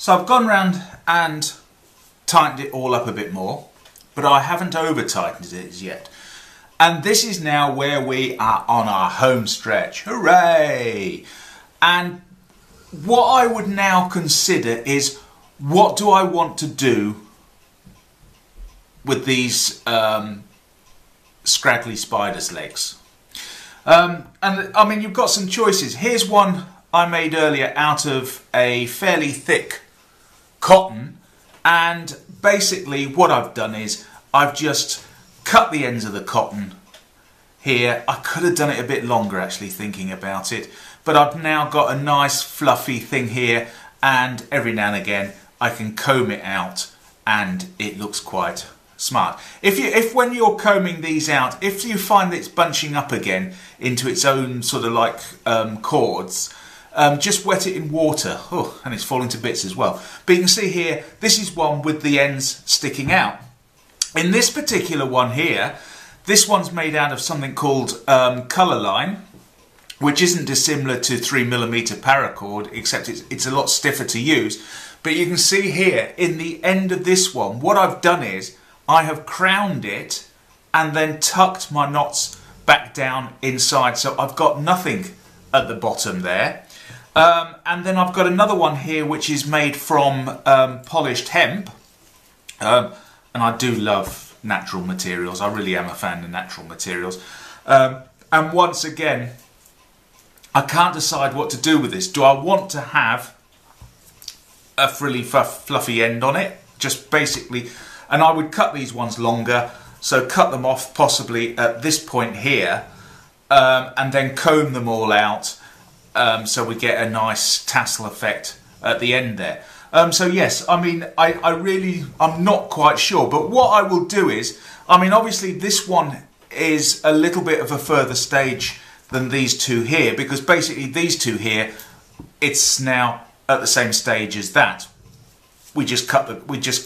So I've gone round and tightened it all up a bit more, but I haven't over tightened it as yet. And this is now where we are on our home stretch. Hooray! And what I would now consider is, what do I want to do with these scraggly spider's legs? And I mean, you've got some choices. Here's one I made earlier out of a fairly thick cotton, and basically what I've done is I've just cut the ends of the cotton here. I could have done it a bit longer, actually, thinking about it, but I've now got a nice fluffy thing here, and every now and again I can comb it out and it looks quite smart. If when you're combing these out, if you find that it's bunching up again into its own sort of like cords, just wet it in water. Oh, and it's falling to bits as well. But you can see here, this is one with the ends sticking out. In this particular one here, this one's made out of something called colour line, which isn't dissimilar to 3mm paracord, except it's a lot stiffer to use. But you can see here, in the end of this one, what I've done is I have crowned it and then tucked my knots back down inside, so I've got nothing at the bottom there. And then I've got another one here which is made from polished hemp. And I do love natural materials. I really am a fan of natural materials. And once again, I can't decide what to do with this. Do I want to have a frilly fluffy end on it? Just basically, and I would cut these ones longer, so cut them off possibly at this point here, and then comb them all out, so we get a nice tassel effect at the end there. So yes, I mean, I'm not quite sure, but what I will do is, I mean, obviously this one is a little bit of a further stage than these two here, because basically these two here, it's now at the same stage as that. We just cut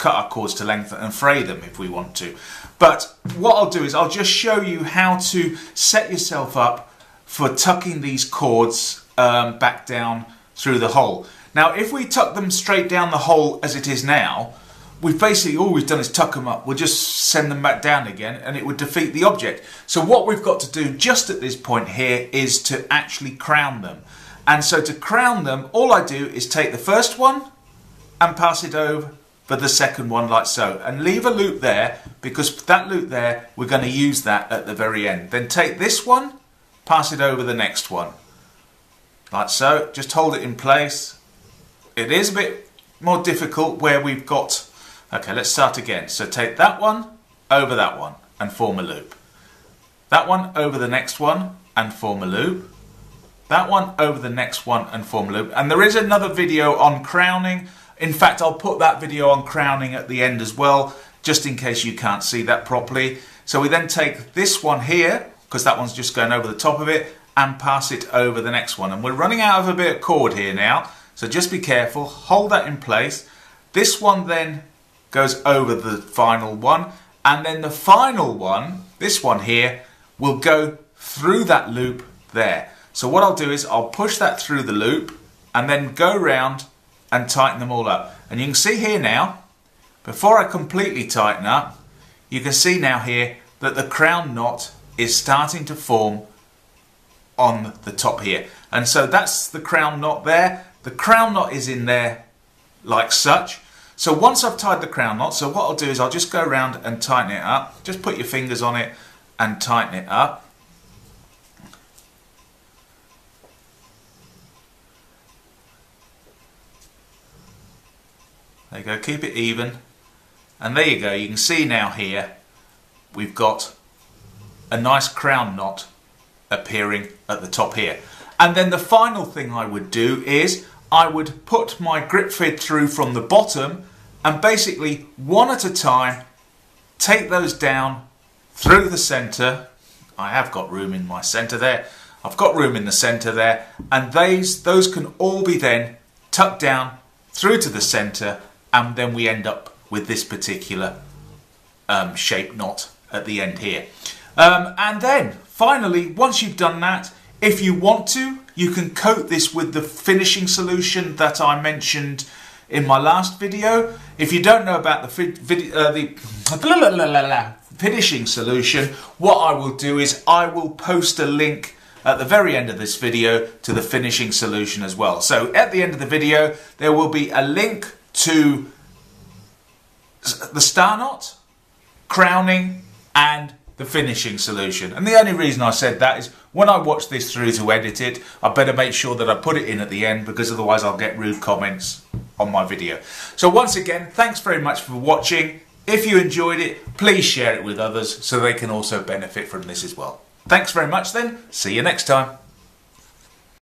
our cords to length and fray them if we want to. But what I'll do is I'll just show you how to set yourself up for tucking these cords back down through the hole. Now, if we tuck them straight down the hole as it is now, we've basically, all we've done is tuck them up. We'll just send them back down again and it would defeat the object. So what we've got to do just at this point here is to actually crown them. And so to crown them, all I do is take the first one and pass it over for the second one like so, and leave a loop there, because that loop there, we're going to use that at the very end. Then take this one, pass it over the next one like so, just hold it in place. It is a bit more difficult where we've got, okay, let's start again. So take that one over that one and form a loop. That one over the next one and form a loop. That one over the next one and form a loop. And there is another video on crowning. In fact, I'll put that video on crowning at the end as well, just in case you can't see that properly. So we then take this one here, because that one's just going over the top of it, and pass it over the next one. And we're running out of a bit of cord here now, so just be careful, hold that in place. This one then goes over the final one, and then the final one, this one here, will go through that loop there. So what I'll do is I'll push that through the loop and then go round and tighten them all up. And you can see here now, before I completely tighten up, you can see now here that the crown knot is starting to form on the top here. And so that's the crown knot there. The crown knot is in there like such. So once I've tied the crown knot, so what I'll do is I'll just go around and tighten it up. Just put your fingers on it and tighten it up. There you go, keep it even, and there you go, you can see now here we've got a nice crown knot appearing at the top here. And then the final thing I would do is I would put my grip feed through from the bottom and basically one at a time take those down through the centre. I have got room in my centre there, I've got room in the centre there, and those can all be then tucked down through to the centre. And then we end up with this particular shape knot at the end here. And then, finally, once you've done that, if you want to, you can coat this with the finishing solution that I mentioned in my last video. If you don't know about the finishing solution, what I will do is I will post a link at the very end of this video to the finishing solution as well. So at the end of the video, there will be a link to the star knot, crowning, and the finishing solution. And the only reason I said that is when I watch this through to edit it, I better make sure that I put it in at the end, because otherwise I'll get rude comments on my video. So once again, thanks very much for watching. If you enjoyed it, please share it with others so they can also benefit from this as well. Thanks very much then. See you next time.